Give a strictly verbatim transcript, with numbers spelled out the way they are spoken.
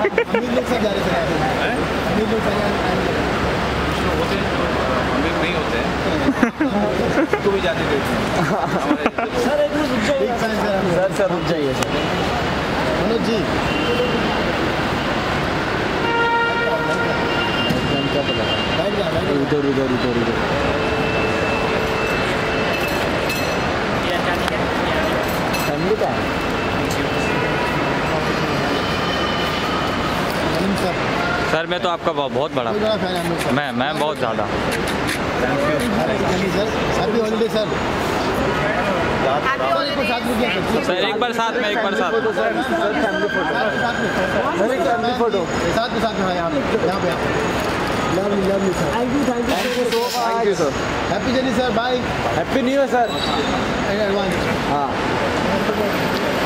नहीं होते हैं तो भी जाने देते सर एक रुक जाइए सर सर रुक जाइए सर मनोज जी उधर उधर उधर उधर सर मैं तो आपका बहुत बड़ा मैं मैं बहुत ज़्यादा सर एक बार साथ में एक बार साथ फैमिली फोटो साथ में साथ में यहाँ पे lovely lovely sir thank you thank you so much thank you sir happy journey sir bye happy new year sir हाँ